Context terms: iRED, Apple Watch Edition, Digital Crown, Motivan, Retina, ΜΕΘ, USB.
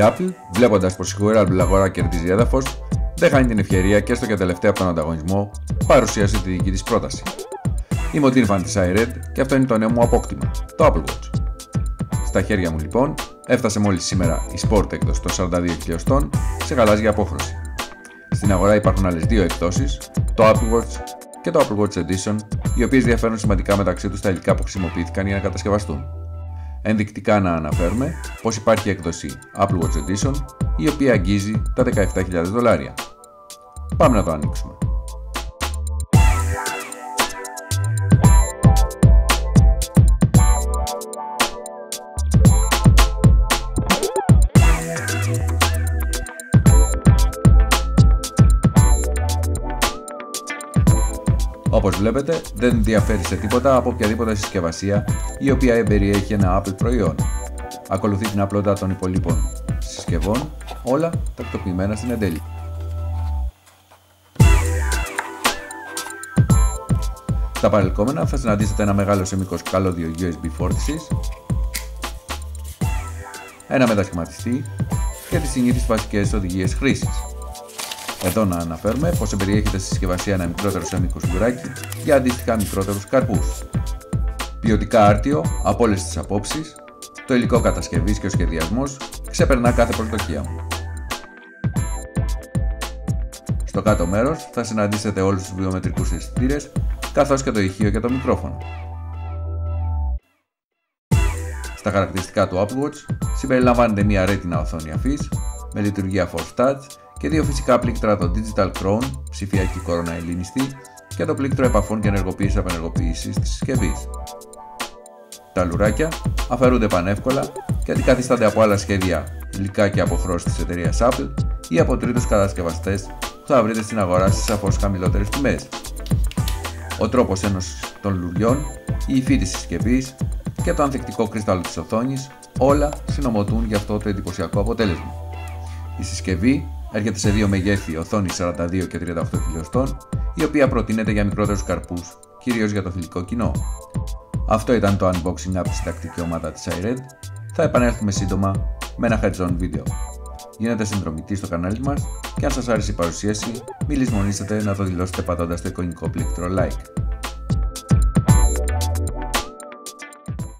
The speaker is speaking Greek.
Η Apple, βλέποντας πως η wearable αγορά κερδίζει έδαφος, δεν χάνει την ευκαιρία και έστω και τελευταία από τον ανταγωνισμό, παρουσίασε τη δική της πρόταση. Είμαι ο Motivan της iRED και αυτό είναι το νέο μου απόκτημα, το Apple Watch. Στα χέρια μου λοιπόν, έφτασε μόλις σήμερα η Sport έκδοση των 42.000 σε γαλάζια απόχρωση. Στην αγορά υπάρχουν άλλες δύο εκδόσεις, το Apple Watch και το Apple Watch Edition, οι οποίες διαφέρουν σημαντικά μεταξύ τους τα υλικά που χρησιμοποιήθηκαν για να κατασκευαστούν. Ενδεικτικά να αναφέρουμε πως υπάρχει έκδοση Apple Watch Edition, η οποία αγγίζει τα $17.000. Πάμε να το ανοίξουμε. Όπως βλέπετε, δεν διαφέρει σε τίποτα από οποιαδήποτε συσκευασία η οποία περιέχει ένα Apple προϊόν. Ακολουθεί την απλότητα των υπολείπων συσκευών, όλα τακτοποιημένα στην εντέλεια. Στα παρελκόμενα θα συναντήσετε ένα μεγάλο σε μήκος καλώδιο USB φόρτισης, ένα μετασχηματιστή και τις συνήθεις βασικές οδηγίες χρήσης. Εδώ να αναφέρουμε πως περιέχεται στη συσκευασία ένα μικρότερο σε μήκος κουράκι για αντίστοιχα μικρότερους καρπούς. Ποιοτικά άρτιο από όλες τις απόψεις, το υλικό κατασκευής και ο σχεδιασμός ξεπερνά κάθε προσδοκία μου. Στο κάτω μέρος θα συναντήσετε όλους τους βιομετρικούς αισθητήρες, καθώς και το ηχείο και το μικρόφωνο. Στα χαρακτηριστικά του Apple Watch συμπεριλαμβάνεται μια Retina οθόνη αφής με λειτουργία Force Touch και δύο φυσικά πλήκτρα, το Digital Crown, ψηφιακή κορώνα ελληνιστή, και το πλήκτρο επαφών και ενεργοποίησης-απενεργοποίησης της συσκευής. Τα λουράκια αφαιρούνται πανεύκολα και αντικαθίστανται από άλλα σχέδια, υλικά και αποχρώσεις της εταιρείας Apple ή από τρίτους κατασκευαστές που θα βρείτε στην αγορά στις σαφώς χαμηλότερες τιμές. Ο τρόπος ένωσης των λουριών, η υφή της συσκευής και το ανθεκτικό κρυστάλλο της οθόνης, όλα συνομωτούν γι' αυτό το εντυπωσιακό αποτέλεσμα. Η συσκευή έρχεται σε δύο μεγέθη οθόνη 42 και 38 χιλιοστών, η οποία προτείνεται για μικρότερους καρπούς, κυρίως για το θηλυκό κοινό. Αυτό ήταν το unboxing από τη συντακτική ομάδα της iRED. Θα επανέλθουμε σύντομα με ένα heads-on βίντεο. Γίνετε συνδρομητή στο κανάλι μας και αν σας άρεσε η παρουσίαση, μη λησμονήσετε να το δηλώσετε πατώντας το εικονικό πλήκτρο like.